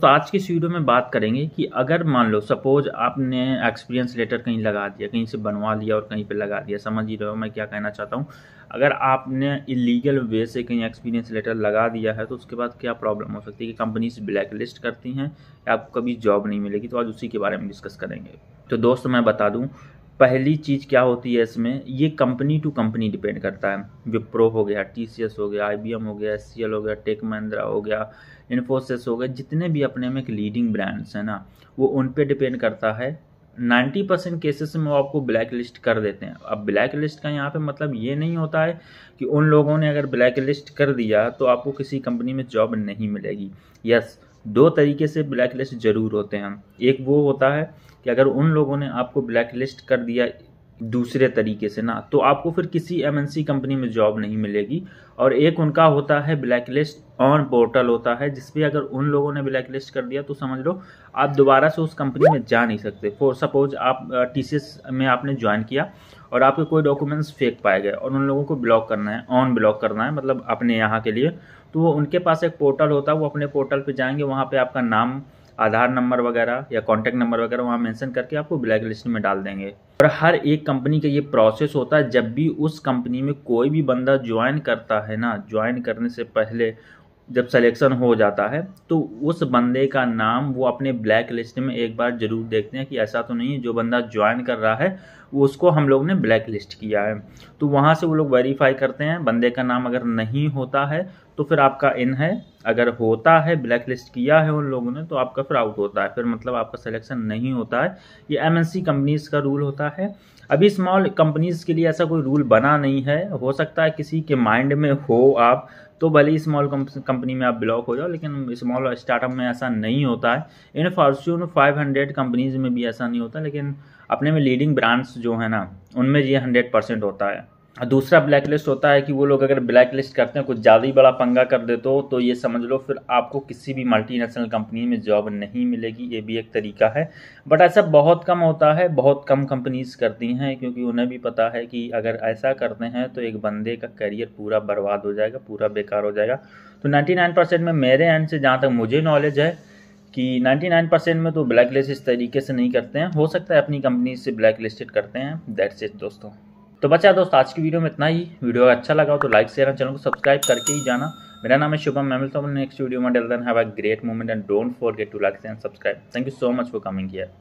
तो आज की इस वीडियो में बात करेंगे कि अगर मान लो सपोज आपने एक्सपीरियंस लेटर कहीं लगा दिया, कहीं से बनवा लिया और कहीं पे लगा दिया, समझ ही रहे हो मैं क्या कहना चाहता हूँ। अगर आपने इलीगल वे से कहीं एक्सपीरियंस लेटर लगा दिया है तो उसके बाद क्या प्रॉब्लम हो सकती है कि कंपनीज ब्लैक लिस्ट करती हैं या आपको कभी जॉब नहीं मिलेगी, तो आज उसी के बारे में डिस्कस करेंगे। तो दोस्त मैं बता दूँ, पहली चीज़ क्या होती है इसमें, ये कंपनी टू कंपनी डिपेंड करता है। विप्रो हो गया, TCS हो गया, IBM हो गया, SCL हो गया, टेक महिंद्रा हो गया, इन्फोसिस हो गया, जितने भी अपने में लीडिंग ब्रांड्स हैं ना, वो उन पे डिपेंड करता है। 90% केसेस में वो आपको ब्लैक लिस्ट कर देते हैं। अब ब्लैक लिस्ट का यहाँ पे मतलब ये नहीं होता है कि उन लोगों ने अगर ब्लैक लिस्ट कर दिया तो आपको किसी कंपनी में जॉब नहीं मिलेगी। यस, दो तरीके से ब्लैक लिस्ट जरूर होते हैं। एक वो होता है कि अगर उन लोगों ने आपको ब्लैक लिस्ट कर दिया दूसरे तरीके से ना, तो आपको फिर किसी MNC कंपनी में जॉब नहीं मिलेगी। और एक उनका होता है ब्लैक लिस्ट ऑन पोर्टल होता है, जिसपे अगर उन लोगों ने ब्लैक लिस्ट कर दिया तो समझ लो आप दोबारा से उस कंपनी में जा नहीं सकते। फॉर सपोज आप TCS में आपने ज्वाइन किया और आपके कोई डॉक्यूमेंट्स फेक पाए गए और उन लोगों को ब्लॉक करना है, ऑन ब्लॉक करना है मतलब अपने यहाँ के लिए, तो वो उनके पास एक पोर्टल होता है, वो अपने पोर्टल पर जाएंगे, वहाँ पर आपका नाम, आधार नंबर वगैरह या कॉन्टैक्ट नंबर वगैरह वहाँ मेंशन करके आपको ब्लैक लिस्ट में डाल देंगे। और हर एक कंपनी का ये प्रोसेस होता है। जब भी उस कंपनी में कोई भी बंदा ज्वाइन करता है ना, ज्वाइन करने से पहले जब सिलेक्शन हो जाता है तो उस बंदे का नाम वो अपने ब्लैक लिस्ट में एक बार जरूर देखते हैं कि ऐसा तो नहीं है जो बंदा ज्वाइन कर रहा है वो उसको हम लोग ने ब्लैक लिस्ट किया है। तो वहाँ से वो लोग वेरीफाई करते हैं, बंदे का नाम अगर नहीं होता है तो फिर आपका इन है, अगर होता है ब्लैक लिस्ट किया है उन लोगों ने तो आपका फिर आउट होता है, फिर मतलब आपका सिलेक्शन नहीं होता है। ये MNC कंपनीज का रूल होता है। अभी स्मॉल कंपनीज के लिए ऐसा कोई रूल बना नहीं है, हो सकता है किसी के माइंड में हो आप तो भले ही स्मॉल कंपनी में आप ब्लॉक हो जाओ, लेकिन स्मॉल स्टार्टअप में ऐसा नहीं होता है। इन फॉर्च्यून 500 कंपनीज में भी ऐसा नहीं होता, लेकिन अपने में लीडिंग ब्रांड्स जो है ना उनमें ये 100% होता है। दूसरा ब्लैक लिस्ट होता है कि वो लोग अगर ब्लैक लिस्ट करते हैं कुछ ज़्यादा ही बड़ा पंगा कर देते हो तो ये समझ लो फिर आपको किसी भी मल्टीनेशनल कंपनी में जॉब नहीं मिलेगी। ये भी एक तरीका है, बट ऐसा बहुत कम होता है, बहुत कम कंपनीज करती हैं, क्योंकि उन्हें भी पता है कि अगर ऐसा करते हैं तो एक बंदे का करियर पूरा बर्बाद हो जाएगा, पूरा बेकार हो जाएगा। तो 99% में मेरे एंड से जहाँ तक मुझे नॉलेज है कि 99% में तो ब्लैक लिस्ट इस तरीके से नहीं करते हैं, हो सकता है अपनी कंपनी से ब्लैक लिस्टेड करते हैं। दैट्स इट दोस्तों। तो बच्चा दोस्त आज की वीडियो में इतना ही। वीडियो अच्छा लगा हो तो लाइक शेयर और चैनल को सब्सक्राइब करके ही जाना। मेरा नाम है शुभम, मैं मिलता हूँ नेक्स्ट वीडियो में। Till then have a great moment and don't forget to like and subscribe. Thank you so much for coming here.